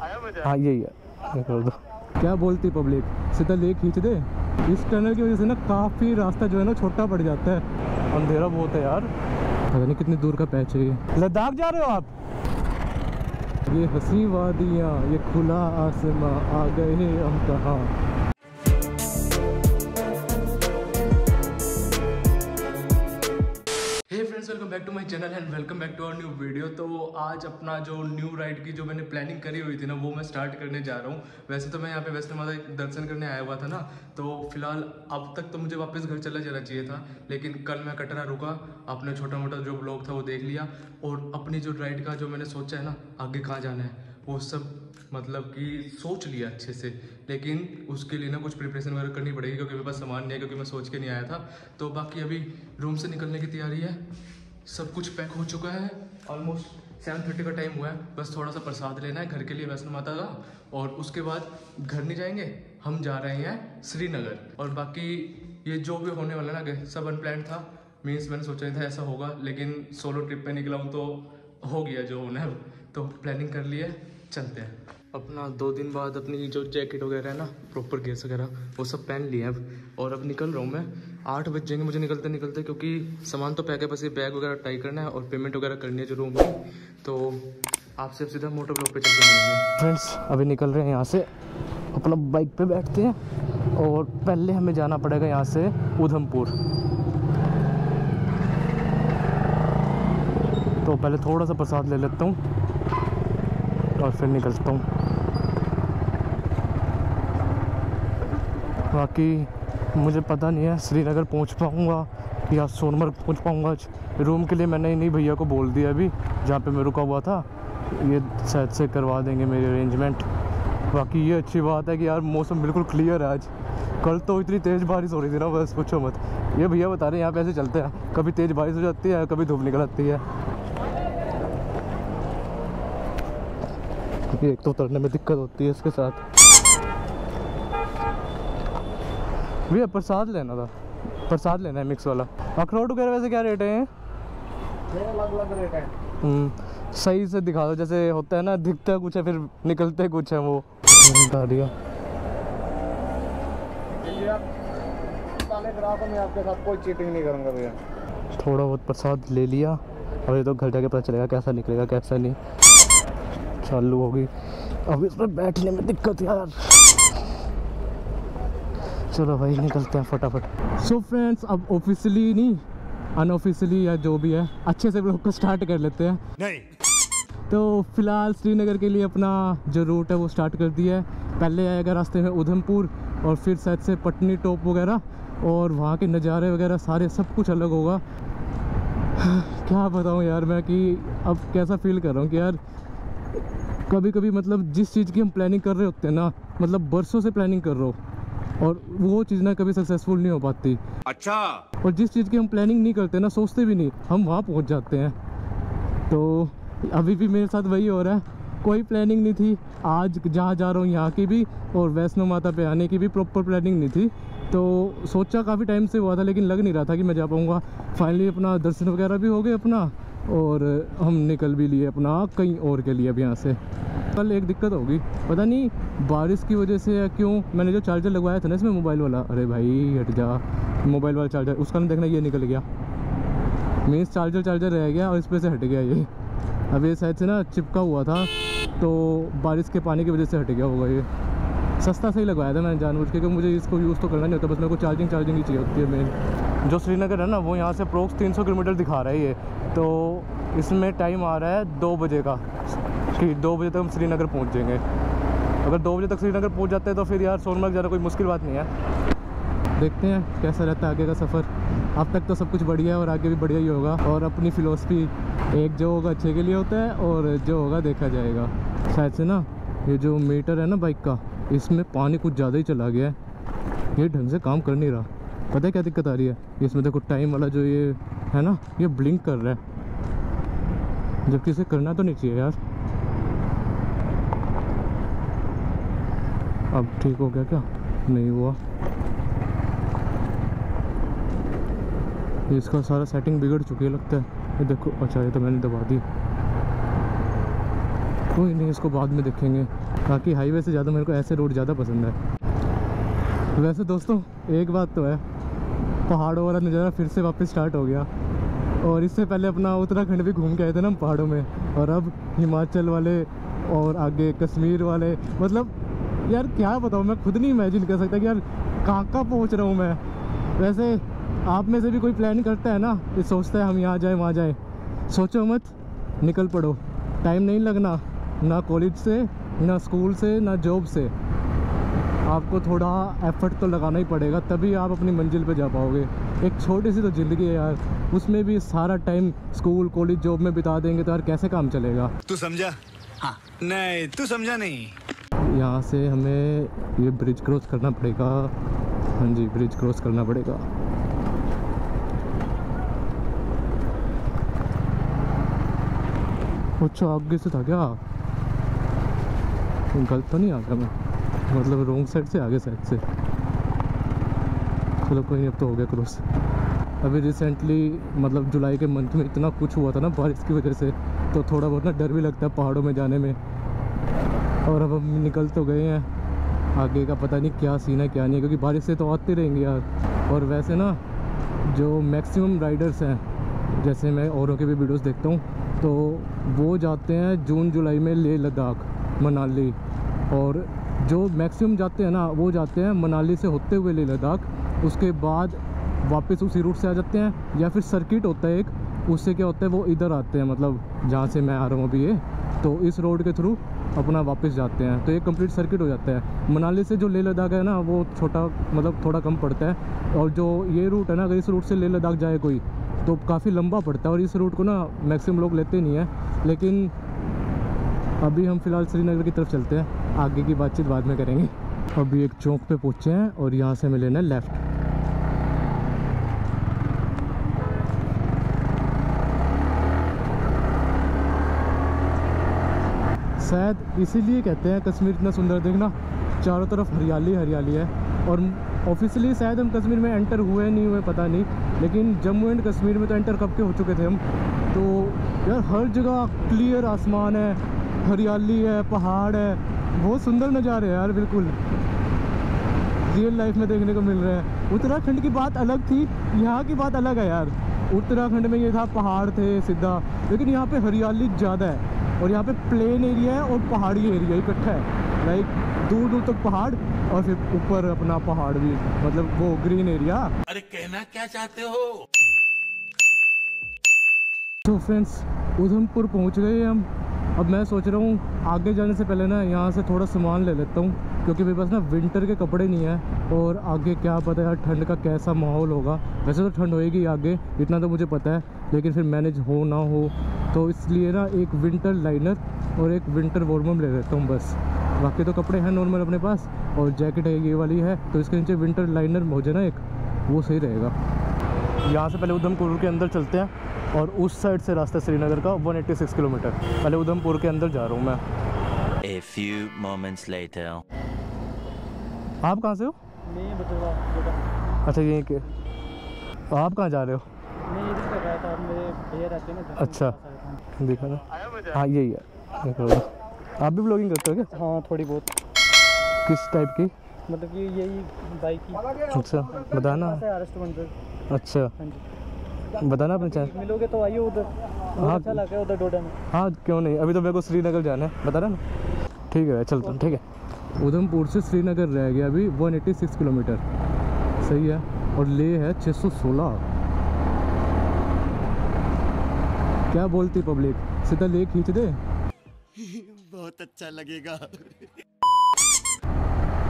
हाँ यही है, कर दो। क्या बोलती पब्लिक, सीधा ले खींच दे। इस टनल की वजह से ना काफ़ी रास्ता जो है ना छोटा पड़ जाता है। अंधेरा बहुत है यार, पता नहीं कितनी दूर का पैच है ये। लद्दाख जा रहे हो आप? ये हंसी वादियाँ, ये खुला आसमां, आ गए हम कहाँ। Welcome back to my channel and welcome back to our new video. तो आज अपना जो न्यू राइड की जो मैंने प्लानिंग करी हुई थी ना, वो मैं स्टार्ट करने जा रहा हूँ। वैसे तो मैं यहाँ पे वैष्णो माता दर्शन करने आया हुआ था ना, तो फिलहाल अब तक तो मुझे वापस घर चला जाना चाहिए था, लेकिन कल मैं कटरा रुका, अपना छोटा मोटा जो ब्लॉग था वो देख लिया, और अपनी जो राइड का जो मैंने सोचा है ना आगे कहाँ जाना है वो सब मतलब कि सोच लिया अच्छे से। लेकिन उसके लिए ना कुछ प्रिपरेशन वगैरह करनी पड़ेगी, क्योंकि मेरे पास सामान नहीं है, क्योंकि मैं सोच के नहीं आया था। तो बाकी अभी रूम से निकलने की तैयारी है, सब कुछ पैक हो चुका है। ऑलमोस्ट 7:30 का टाइम हुआ है, बस थोड़ा सा प्रसाद लेना है घर के लिए वैष्णो माता का, और उसके बाद घर नहीं जाएंगे, हम जा रहे हैं श्रीनगर। और बाकी ये जो भी होने वाला ना सब अनप्लान था, मीन्स मैंने सोचा नहीं था ऐसा होगा, लेकिन सोलो ट्रिप पर निकला हूँ तो हो गया जो होना है। तो प्लानिंग कर ली है, चलते हैं। अपना 2 दिन बाद अपनी जो जैकेट वगैरह है ना, प्रॉपर गेस वगैरह वो सब पहन लिए अब, और अब निकल रहा हूँ मैं। 8 बजेंगे मुझे निकलते निकलते, क्योंकि सामान तो पैक है, बस ये बैग वगैरह टाई करना है और पेमेंट वगैरह करनी है जो रूम की। तो आपसे अब सीधा मोटर ब्लॉक पे चलते हैं। फ्रेंड्स अभी निकल रहे हैं यहाँ से, अपना बाइक पे बैठते हैं, और पहले हमें जाना पड़ेगा यहाँ से उधमपुर। तो पहले थोड़ा सा प्रसाद ले लेता हूँ और फिर निकलता हूँ। बाकी मुझे पता नहीं है श्रीनगर पहुँच पाऊँगा या सोनमर्ग पहुँच पाऊँगा आज। रूम के लिए मैंने इन्हीं भैया को बोल दिया अभी, जहाँ पे मैं रुका हुआ था, ये शायद से करवा देंगे मेरी अरेंजमेंट। बाकी ये अच्छी बात है कि यार मौसम बिल्कुल क्लियर है आज। कल तो इतनी तेज़ बारिश हो रही थी ना, बस पूछो मत। ये भैया बता रहे हैं यहाँ पे ऐसे चलते हैं, कभी तेज़ बारिश हो जाती है, कभी धूप निकल आती है। एक तो उतरने में दिक्कत होती है इसके साथ। भैया प्रसाद लेना था, प्रसाद लेना है मिक्स वाला। अखरोट वगैरह वैसे क्या रेट है? अलग-अलग रेट है, सही से दिखा दो। जैसे होता है ना, दिखता कुछ है फिर निकलते कुछ है, वो बता दिया। मैं आपके साथ कोई चीटिंग नहीं करूंगा भैया। थोड़ा बहुत प्रसाद ले लिया, और ये तो घर जाके पता चलेगा कैसा निकलेगा कैसा नहीं। चालू होगी अब, इसमें बैठने में दिक्कत यार। चलो भाई निकलते हैं फटाफट। सो फ्रेंड्स अब ऑफिशियली नहीं, अनऑफिशियली या जो भी है, अच्छे से ब्लॉग को स्टार्ट कर लेते हैं। नहीं तो फिलहाल श्रीनगर के लिए अपना जो रूट है वो स्टार्ट कर दिया है। पहले आएगा रास्ते में उधमपुर, और फिर शायद से पटनी टॉप वगैरह, और वहाँ के नज़ारे वगैरह सारे सब कुछ अलग होगा। क्या बताऊँ यार मैं कि अब कैसा फील कर रहा हूँ कि यार कभी कभी मतलब जिस चीज़ की हम प्लानिंग कर रहे होते हैं ना, मतलब बरसों से प्लानिंग कर रहे हो, और वो चीज़ ना कभी सक्सेसफुल नहीं हो पाती। अच्छा। और जिस चीज़ की हम प्लानिंग नहीं करते ना, सोचते भी नहीं, हम वहाँ पहुँच जाते हैं। तो अभी भी मेरे साथ वही हो रहा है, कोई प्लानिंग नहीं थी आज जहाँ जा रहा हूँ यहाँ की भी, और वैष्णो माता पे आने की भी प्रॉपर प्लानिंग नहीं थी। तो सोचा काफ़ी टाइम से हुआ था, लेकिन लग नहीं रहा था कि मैं जा पाऊँगा। फाइनली अपना दर्शन वगैरह भी हो गए अपना, और हम निकल भी लिए अपना कहीं और के लिए। अब यहाँ से कल एक दिक्कत होगी, पता नहीं बारिश की वजह से या क्यों, मैंने जो चार्जर लगवाया था ना इसमें मोबाइल वाला, अरे भाई हट जा, मोबाइल वाला चार्जर, उसका ना देखना ये निकल गया। मीन्स चार्जर रह गया और इस पर से हट गया ये। अब ये शायद से ना चिपका हुआ था, तो बारिश के पानी की वजह से हट गया होगा ये। सस्ता सही लगवाया था मैंने जानबूझ के, क्योंकि मुझे इसको यूज़ तो करना नहीं होता, बस मेरे को चार्जिंग ही चाहिए होती है मेन। जो श्रीनगर है ना, वो यहाँ से अप्रोक्स 300 किलोमीटर दिखा रहा है ये। तो इसमें टाइम आ रहा है 2 बजे का, कि 2 बजे तक हम श्रीनगर पहुँच जाएंगे। अगर 2 बजे तक श्रीनगर पहुँच जाते हैं तो फिर यार सोनमर्ग जाना कोई मुश्किल बात नहीं है। देखते हैं कैसा रहता है आगे का सफ़र। अब तक तो सब कुछ बढ़िया है, और आगे भी बढ़िया ही होगा। और अपनी फ़िलॉसफी एक जो होगा अच्छे के लिए होता है, और जो होगा देखा जाएगा। शायद से ना ये जो मीटर है ना बाइक का, इसमें पानी कुछ ज़्यादा ही चला गया है, ये ढंग से काम कर नहीं रहा। पता है क्या दिक्कत आ रही है इसमें? देखो टाइम वाला जो ये है ना, ये ब्लिंक कर रहा है, जबकि इसे करना तो नहीं चाहिए यार। अब ठीक हो गया क्या? नहीं हुआ, इसका सारा सेटिंग बिगड़ चुकी है लगता है। ये देखो, अच्छा ये तो मैंने दबा दी। कोई नहीं, इसको बाद में देखेंगे। बाकी हाईवे से ज़्यादा मेरे को ऐसे रोड ज़्यादा पसंद है। वैसे दोस्तों एक बात तो है, पहाड़ों वाला नज़ारा फिर से वापस स्टार्ट हो गया। और इससे पहले अपना उत्तराखंड भी घूम के आए थे ना हम पहाड़ों में, और अब हिमाचल वाले और आगे कश्मीर वाले, मतलब यार क्या बताऊँ, मैं खुद नहीं इमेजिन कर सकता कि यार कहाँ कहाँ पहुँच रहा हूँ मैं। वैसे आप में से भी कोई प्लान करता है ना, ये सोचता है हम यहाँ जाएँ वहाँ जाएँ, सोचो मत, निकल पड़ो। टाइम नहीं लगना, ना कॉलेज से, ना स्कूल से, ना जॉब से, आपको थोड़ा एफर्ट तो लगाना ही पड़ेगा, तभी आप अपनी मंजिल पे जा पाओगे। एक छोटी सी तो ज़िंदगी है यार, उसमें भी सारा टाइम स्कूल कॉलेज जॉब में बिता देंगे तो यार कैसे काम चलेगा। तू समझा? हाँ। नहीं तू समझा नहीं। यहाँ से हमें ये ब्रिज क्रॉस करना पड़ेगा। हाँ जी, ब्रिज क्रॉस करना पड़ेगा। अच्छा आगे से था क्या? गलत तो नहीं आ गया मैं, मतलब रोंग साइड से आगे साइड से। चलो कोई नहीं, अब तो हो गया क्रॉस। अभी रिसेंटली मतलब जुलाई के मंथ में इतना कुछ हुआ था ना बारिश की वजह से, तो थोड़ा बहुत ना डर भी लगता है पहाड़ों में जाने में। और अब हम निकल तो गए हैं, आगे का पता नहीं क्या सीन है क्या नहीं है, क्योंकि बारिश से तो आते रहेंगे यार। और वैसे ना जो मैक्सिमम राइडर्स हैं, जैसे मैं औरों के भी वीडियोज़ देखता हूँ, तो वो जाते हैं जून जुलाई में लेह लद्दाख मनाली। और जो मैक्सिमम जाते हैं ना, वो जाते हैं मनाली से होते हुए लेह लद्दाख, उसके बाद वापस उसी रूट से आ जाते हैं, या फिर सर्किट होता है एक, उससे क्या होता है वो इधर आते हैं, मतलब जहाँ से मैं आ रहा हूँ अभी ये, तो इस रोड के थ्रू अपना वापस जाते हैं, तो ये कंप्लीट सर्किट हो जाता है। मनाली से जो लेह लद्दाख है ना वो छोटा, मतलब थोड़ा कम पड़ता है। और जो ये रूट है ना, अगर इस रूट से लेह लद्दाख जाए कोई तो काफ़ी लंबा पड़ता है, और इस रूट को ना मैक्सिमम लोग लेते नहीं हैं। लेकिन अभी हम फ़िलहाल श्रीनगर की तरफ चलते हैं, आगे की बातचीत बाद में करेंगे। अभी एक चौक पे पहुँचे हैं और यहाँ से हमें लेना है लेफ़्ट। शायद इसीलिए कहते हैं कश्मीर इतना सुंदर, देखना चारों तरफ हरियाली हरियाली है। और ऑफिशियली शायद हम कश्मीर में एंटर हुए नहीं हुए पता नहीं, लेकिन जम्मू एंड कश्मीर में तो एंटर कब के हो चुके थे हम। तो यार हर जगह क्लियर आसमान है, हरियाली है, पहाड़ है, बहुत सुंदर नज़ारे हैं यार, बिल्कुल रियल लाइफ में देखने को मिल रहे हैं। उत्तराखंड की बात अलग थी, यहाँ की बात अलग है यार। उत्तराखंड में ये था पहाड़ थे सीधा, लेकिन यहाँ पे हरियाली ज़्यादा है, और यहाँ पे प्लेन एरिया है और पहाड़ी एरिया इकट्ठा है, लाइक दूर दूर तक पहाड़ और फिर ऊपर अपना पहाड़ भी, मतलब वो ग्रीन एरिया। अरे कहना क्या चाहते हो? तो फ्रेंड्स उधमपुर पहुँच गए हम। अब मैं सोच रहा हूँ आगे जाने से पहले ना यहाँ से थोड़ा सामान ले लेता हूँ, क्योंकि मेरे पास ना विंटर के कपड़े नहीं है, और आगे क्या पता यार ठंड का कैसा माहौल होगा। वैसे तो ठंड होएगी आगे, इतना तो मुझे पता है, लेकिन फिर मैनेज हो ना हो, तो इसलिए ना एक विंटर लाइनर और एक विंटर वार्मअप ले लेता हूँ बस। बाकी तो कपड़े हैं नॉर्मल अपने पास, और जैकेट है ये वाली है, तो इसके नीचे विंटर लाइनर हो जाए ना एक, वो सही रहेगा। यहाँ से पहले उधमपुर के अंदर चलते हैं, और उस साइड से रास्ता श्रीनगर का 186 किलोमीटर। पहले उधमपुर के अंदर जा रहा हूँ मैं। A few moments later. आप कहाँ से हो? मैं बटुआ। अच्छा यहीं के। आप कहाँ जा रहे हो? मैं इधर से गया था, मेरे भैया रहते हैं ना। अच्छा देखा ना, हाँ यही है। आप भी ब्लॉगिंग करते हो क्या? हाँ थोड़ी बहुत। किस टाइप की? मतलब कि यही बाइक की। अच्छा बताना। अच्छा बताना अपने चैनल। मिलोगे तो आइए उधर। हाँ अच्छा लगा उधर डोडा में। हाँ क्यों नहीं, अभी तो मेरे को श्रीनगर जाना है, बता रहा ना। ठीक है चलते हैं। ठीक है, उधमपुर से श्रीनगर रह गया अभी 186 किलोमीटर, सही है। और लेह है 616। क्या बोलती पब्लिक, सीधा लेह खींच दे। बहुत अच्छा लगेगा।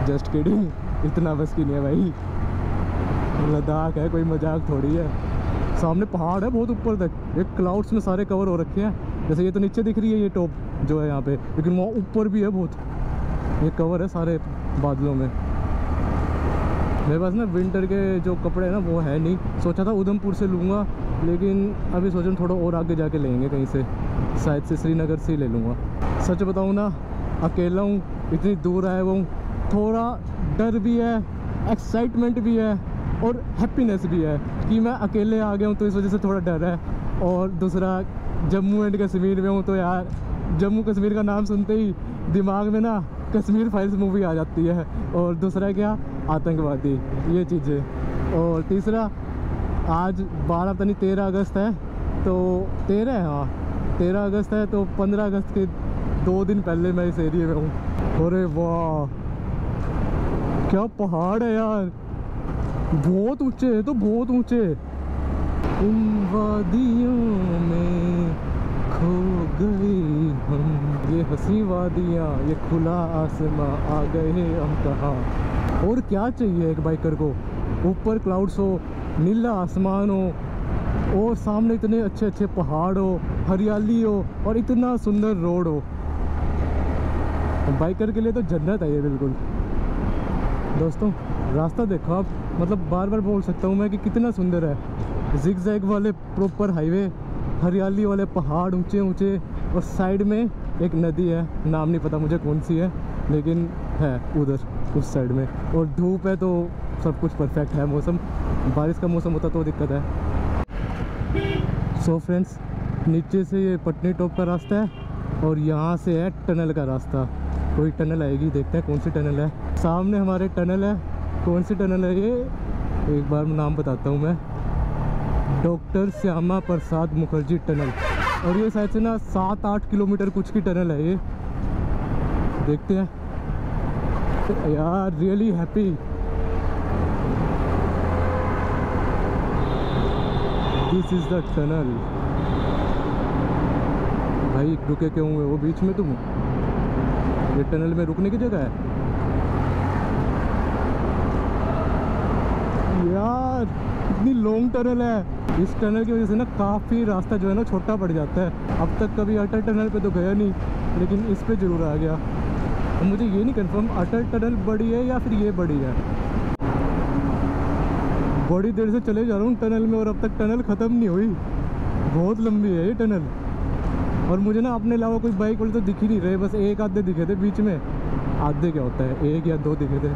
जस्ट किडिंग, इतना बस की नहीं है भाई, लद्दाख है कोई मजाक थोड़ी है। सामने पहाड़ है बहुत ऊपर तक, एक क्लाउड्स में सारे कवर हो रखे हैं। जैसे ये तो नीचे दिख रही है ये टॉप जो है यहाँ पे, लेकिन वहाँ ऊपर भी है बहुत, ये कवर है सारे बादलों में। मेरे पास ना विंटर के जो कपड़े हैं ना वो है नहीं, सोचा था उधमपुर से लूँगा, लेकिन अभी सोच रहा हूँ थोड़ा और आगे जाके लेंगे कहीं से, शायद से श्रीनगर से ही ले लूँगा। सच बताऊँ ना, अकेला हूँ, इतनी दूर आया हुआ हूँ, थोड़ा डर भी है, एक्साइटमेंट भी है, और हैप्पीनेस भी है कि मैं अकेले आ गया हूँ, तो इस वजह से थोड़ा डर है। और दूसरा जम्मू एंड कश्मीर में हूँ तो यार जम्मू कश्मीर का नाम सुनते ही दिमाग में ना कश्मीर फाइल्स मूवी आ जाती है, और दूसरा क्या आतंकवादी, ये चीज़ें। और तीसरा आज 12 पता नहीं 13 अगस्त है, तो 13 है, हाँ 13 अगस्त है, तो 15 अगस्त के 2 दिन पहले मैं इस एरिया में हूँ। अरे वाह क्या पहाड़ है यार, बहुत ऊंचे है, तो बहुत ऊंचे उन वादियों में खो गए हम, ये हंसी वादियाँ, ये खुला आसमां, आ गए हम कहाँ। और क्या चाहिए एक बाइकर को, ऊपर क्लाउड्स हो, नीला आसमान हो, और सामने इतने अच्छे अच्छे पहाड़ हो, हरियाली हो, और इतना सुंदर रोड हो। बाइकर के लिए तो जन्नत है ये बिल्कुल। दोस्तों रास्ता देखो आप, मतलब बार बार बोल सकता हूँ मैं कि कितना सुंदर है। जिग-जैग वाले प्रॉपर हाईवे, हरियाली वाले पहाड़ ऊंचे ऊंचे, और साइड में एक नदी है, नाम नहीं पता मुझे कौन सी है, लेकिन है उधर उस साइड में। और धूप है तो सब कुछ परफेक्ट है मौसम, बारिश का मौसम होता तो दिक्कत है। सो फ्रेंड्स, नीचे से ये पटनी टॉप का रास्ता है, और यहाँ से है टनल का रास्ता। कोई टनल आएगी, देखते हैं कौन सी टनल है। सामने हमारे टनल है, कौन सी टनल है ये एक बार नाम बताता हूँ मैं, डॉक्टर श्यामा प्रसाद मुखर्जी टनल। और ये शायद से ना 7-8 किलोमीटर कुछ की टनल है ये, देखते हैं यार। Really happy, this is the tunnel. भाई रुके क्यों हुए वो बीच में तुम, ये टनल में रुकने की जगह है यार, इतनी लॉन्ग टनल है। इस टनल की वजह से ना काफ़ी रास्ता जो है ना छोटा पड़ जाता है। अब तक कभी अटल टनल पे तो गया नहीं, लेकिन इस पे ज़रूर आ गया। तो मुझे ये नहीं कंफर्म अटल टनल बड़ी है या फिर ये बड़ी है। बड़ी देर से चले जा रहा हूँ टनल में, और अब तक टनल ख़त्म नहीं हुई, बहुत लंबी है ये टनल। और मुझे ना अपने अलावा कोई बाइक वाले तो दिख ही नहीं रहे, बस एक आधे दिखे थे बीच में, आधे क्या होता है, एक या दो दिखे थे।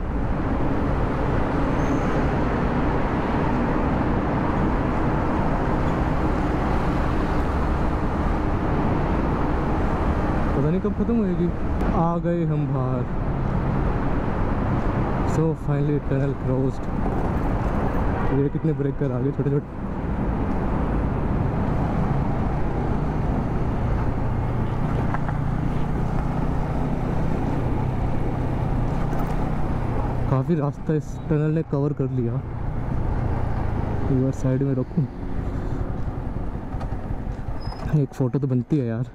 कब खत्म होएगी। आ गए हम बाहर। So finally tunnel crossed. ये कितने ब्रेक कर आगे छोटे छोटे। काफी रास्ता इस टनल ने कवर कर लिया। एक बार साइड में रोकूं, एक फोटो तो बनती है यार।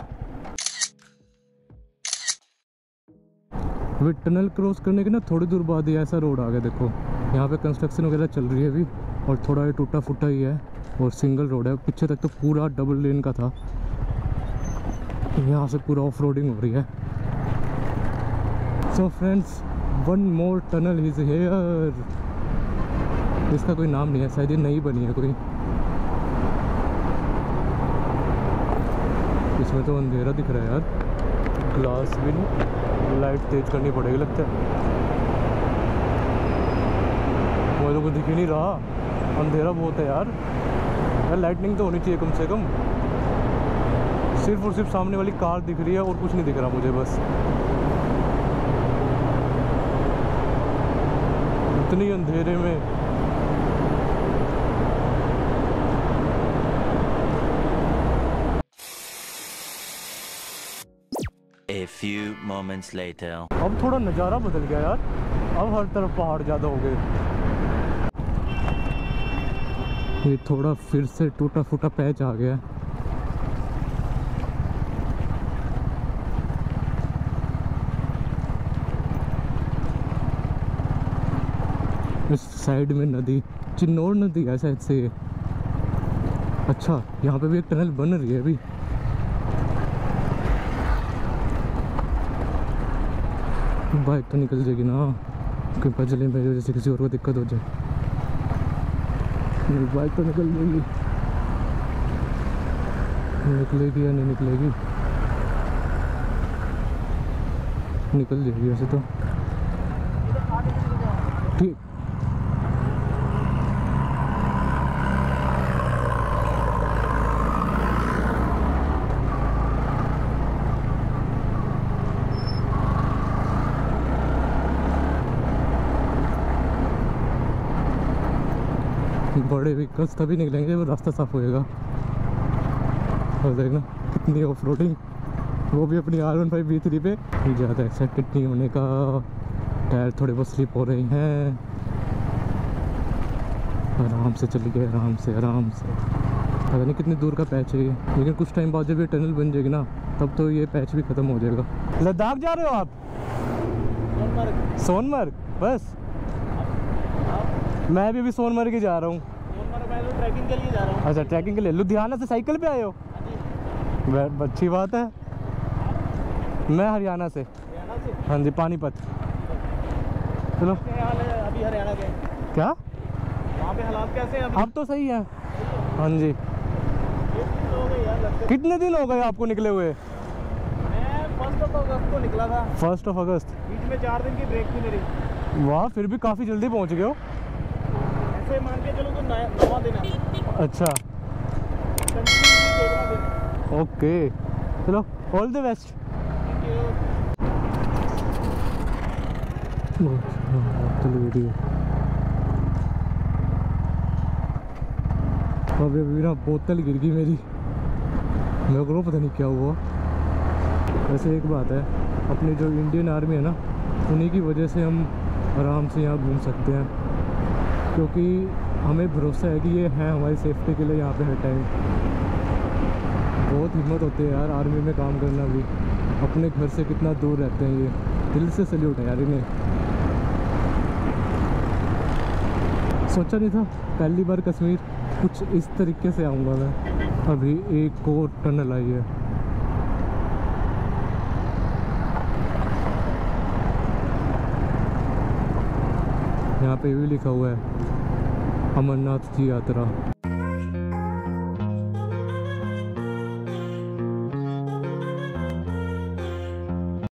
अभी टनल क्रॉस करने के ना थोड़ी दूर बाद ही ऐसा रोड आ गया। देखो यहाँ पे कंस्ट्रक्शन वगैरह चल रही है अभी, और थोड़ा ये टूटा फूटा ही है, और सिंगल रोड है। पीछे तक तो पूरा डबल लेन का था, यहाँ से पूरा ऑफ रोडिंग हो रही है। So friends, one more tunnel is here. इसका कोई नाम नहीं है, शायद ये नई बनी है कोई। इसमें तो अंधेरा दिख रहा है यार, ग्लास भी नहीं, लाइट तेज करनी पड़ेगी लगता है। मुझे कुछ दिख ही नहीं रहा, अंधेरा बहुत है यार। यार लाइटनिंग तो होनी चाहिए कम से कम। सिर्फ और सिर्फ सामने वाली कार दिख रही है, और कुछ नहीं दिख रहा मुझे। बस इतनी अंधेरे में A few moments later. अब थोड़ा नज़ारा बदल गया यार, अब हर तरफ पहाड़ ज़्यादा हो गए। ये थोड़ा फिर से टूटा फूटा पैच आ गया। इस साइड में नदी, चिन्नौर नदी है शायद से। अच्छा, यहाँ पे भी एक टनल बन रही है अभी। बाइक तो निकल जाएगी ना, क्योंकि बजले मेरी वजह से किसी और को दिक्कत हो जाए। मेरी बाइक तो निकल जाएगी, निकलेगी या नहीं निकलेगी, निकल जाएगी वैसे तो ठीक। बड़े व्हीकल्स तभी निकलेंगे, वो रास्ता साफ होएगा। और देखना कितनी ऑफ रोडिंग, वो भी अपनी R15 V3 पे। ज़्यादा एक्साइटेड नहीं होने का, टायर थोड़े बहुत स्लिप हो रहे हैं। आराम से चल गए, आराम से आराम से। पता नहीं कितनी दूर का पैच है ये, लेकिन कुछ टाइम बाद जब ये टनल बन जाएगी ना, तब तो ये पैच भी ख़त्म हो जाएगा। लद्दाख जा रहे हो आप? सोनमर्ग। सोनमर्ग बस, मैं भी सोनमर्ग ही जा रहा हूँ। ट्रैकिंग के लिए जा रहा हूँ। अच्छा, ट्रैकिंग के लिए। लुधियाना से साइकिल पे आए हो? अच्छी बात है। मैं हरियाणा से। हाँ जी, पानीपत। चलो अभी हरियाणा के क्या वहाँ पे हालात कैसे हैं? अब तो सही है। हाँ जी। कितने दिन हो गए आपको निकले हुए? मैं 1 अगस्त को निकला था। 1 अगस्त। बीच में 4 दिन की ब्रेक थी मेरी। वाह, फिर भी काफ़ी जल्दी पहुँच गए हो। ऐसे मान के चलो तो 9वां दिन है। अच्छा, ओके, चलो ऑल द बेस्ट। अभी अभी ना बोतल गिर गई मेरी, मेरे को पता नहीं क्या हुआ। वैसे एक बात है, अपनी जो इंडियन आर्मी है ना, उन्हीं की वजह से हम आराम से यहाँ घूम सकते हैं, क्योंकि हमें भरोसा है कि ये है हमारी सेफ्टी के लिए यहाँ पे हर टाइम। बहुत हिम्मत होती है यार आर्मी में काम करना भी, अपने घर से कितना दूर रहते हैं ये। दिल से सैल्यूट है यार इन्हें। सोचा नहीं था पहली बार कश्मीर कुछ इस तरीके से आऊँगा मैं। अभी एक और टनल आई है। यहाँ पे भी लिखा हुआ है अमरनाथ की यात्रा।